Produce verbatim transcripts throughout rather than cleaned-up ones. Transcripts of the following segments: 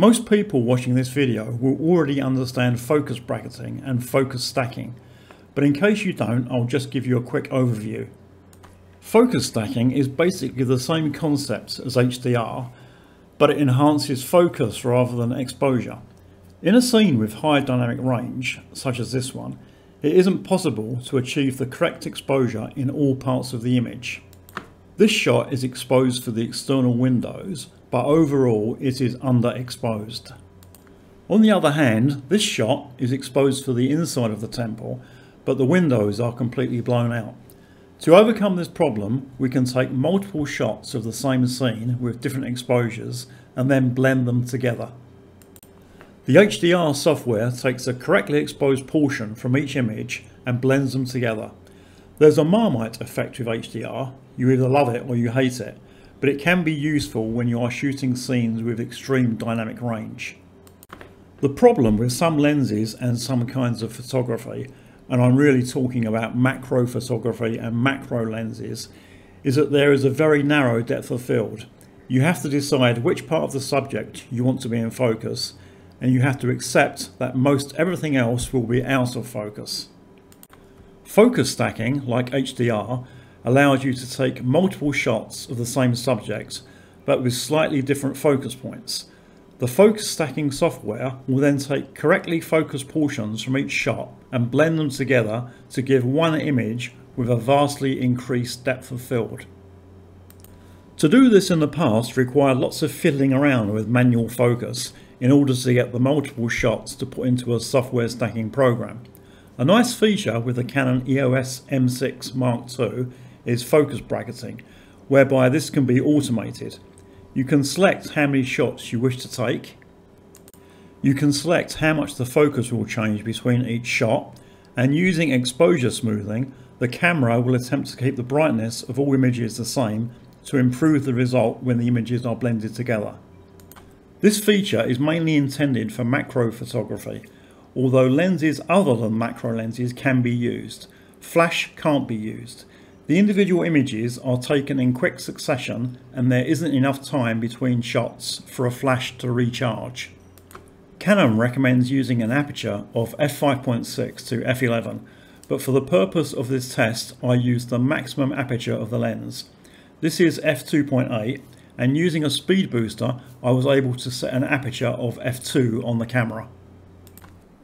Most people watching this video will already understand focus bracketing and focus stacking, but in case you don't, I'll just give you a quick overview. Focus stacking is basically the same concepts as H D R, but it enhances focus rather than exposure. In a scene with high dynamic range, such as this one, it isn't possible to achieve the correct exposure in all parts of the image. This shot is exposed for the external windows, but overall it is underexposed. On the other hand, this shot is exposed for the inside of the temple, but the windows are completely blown out. To overcome this problem, we can take multiple shots of the same scene with different exposures and then blend them together. The H D R software takes a correctly exposed portion from each image and blends them together. There's a Marmite effect with H D R. You either love it or you hate it, but it can be useful when you are shooting scenes with extreme dynamic range. The problem with some lenses and some kinds of photography, and I'm really talking about macro photography and macro lenses, is that there is a very narrow depth of field. You have to decide which part of the subject you want to be in focus, and you have to accept that most everything else will be out of focus. Focus stacking, like H D R, allows you to take multiple shots of the same subject, but with slightly different focus points. The focus stacking software will then take correctly focused portions from each shot and blend them together to give one image with a vastly increased depth of field. To do this in the past required lots of fiddling around with manual focus in order to get the multiple shots to put into a software stacking program. A nice feature with the Canon E O S M six Mark two is focus bracketing, whereby this can be automated. You can select how many shots you wish to take. You can select how much the focus will change between each shot, and using exposure smoothing, the camera will attempt to keep the brightness of all images the same to improve the result when the images are blended together. This feature is mainly intended for macro photography, although lenses other than macro lenses can be used. Flash can't be used. The individual images are taken in quick succession and there isn't enough time between shots for a flash to recharge. Canon recommends using an aperture of f five point six to f eleven, but for the purpose of this test I used the maximum aperture of the lens. This is f two point eight, and using a speed booster I was able to set an aperture of f two on the camera.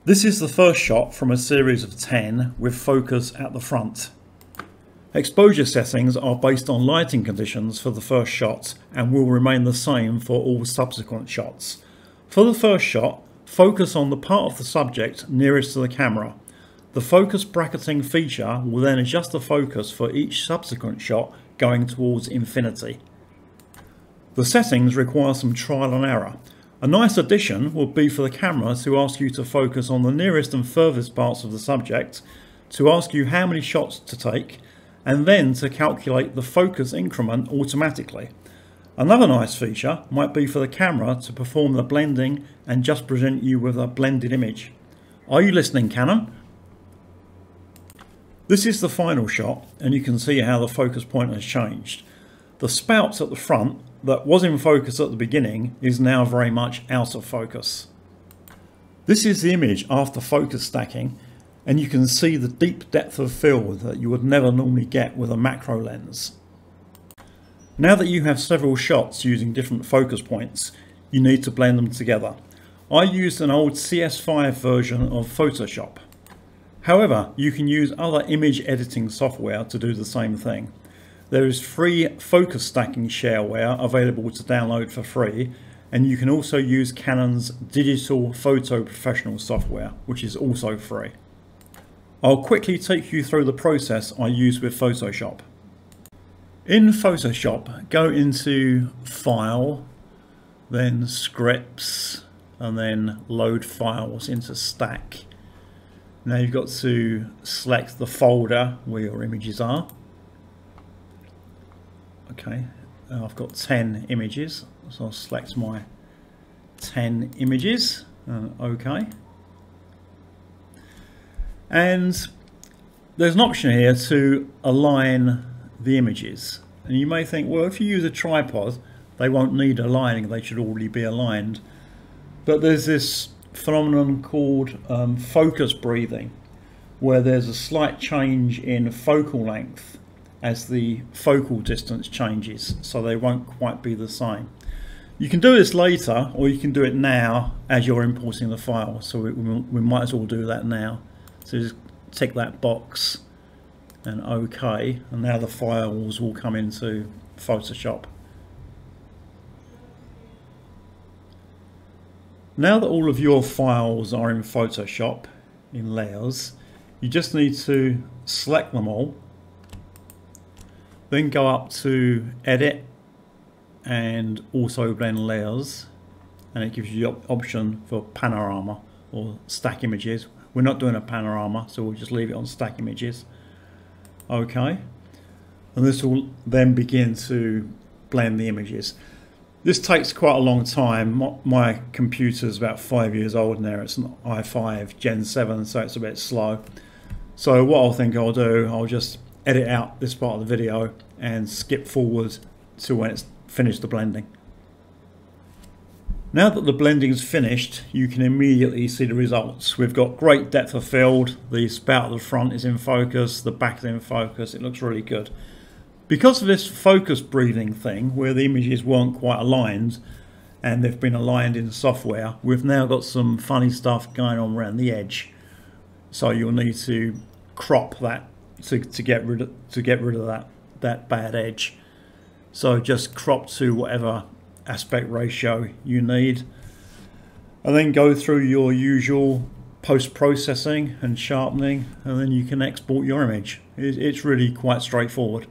This is the first shot from a series of ten with focus at the front. Exposure settings are based on lighting conditions for the first shot and will remain the same for all subsequent shots. For the first shot, focus on the part of the subject nearest to the camera. The focus bracketing feature will then adjust the focus for each subsequent shot going towards infinity. The settings require some trial and error. A nice addition would be for the camera to ask you to focus on the nearest and furthest parts of the subject, to ask you how many shots to take, and then to calculate the focus increment automatically. Another nice feature might be for the camera to perform the blending and just present you with a blended image. Are you listening, Canon? This is the final shot, and you can see how the focus point has changed. The spout at the front that was in focus at the beginning is now very much out of focus. This is the image after focus stacking, and you can see the deep depth of field that you would never normally get with a macro lens. Now that you have several shots using different focus points, you need to blend them together. I used an old C S five version of Photoshop. However, you can use other image editing software to do the same thing. There is free focus stacking shareware available to download for free, and you can also use Canon's Digital Photo Professional software, which is also free. I'll quickly take you through the process I use with Photoshop. In Photoshop, go into File, then Scripts, and then Load Files into Stack. Now you've got to select the folder where your images are. Okay, I've got ten images, so I'll select my ten images, uh, okay. And there's an option here to align the images. And you may think, well, if you use a tripod, they won't need aligning, they should already be aligned. But there's this phenomenon called um, focus breathing, where there's a slight change in focal length as the focal distance changes, so they won't quite be the same. You can do this later, or you can do it now as you're importing the file, so we, we might as well do that now. So just tick that box and OK, and now the files will come into Photoshop. Now that all of your files are in Photoshop in layers, you just need to select them all, then go up to Edit and Auto Blend Layers, and it gives you the option for panorama or stack images. We're not doing a panorama, so we'll just leave it on stack images. Okay, and this will then begin to blend the images. This takes quite a long time. My computer's about five years old now. It's an i five gen seven, so it's a bit slow. So what I'll think I'll do, I'll just edit out this part of the video and skip forward to when it's finished the blending. Now that the blending's finished, you can immediately see the results. We've got great depth of field, the spout at the front is in focus, the back is in focus, it looks really good. Because of this focus breathing thing, where the images weren't quite aligned, and they've been aligned in software, we've now got some funny stuff going on around the edge. So you'll need to crop that to, to, get, rid of, to get rid of that, that bad edge. So just crop to whatever aspect ratio you need, and then go through your usual post-processing and sharpening, and then you can export your image. It's really quite straightforward.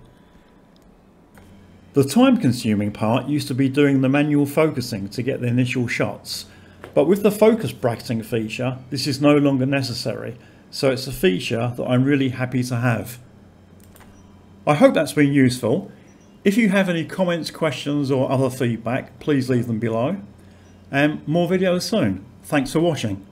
The time-consuming part used to be doing the manual focusing to get the initial shots, but with the focus bracketing feature this is no longer necessary, so it's a feature that I'm really happy to have. I hope that's been useful. If you have any comments, questions or other feedback, please leave them below, and more videos soon. Thanks for watching.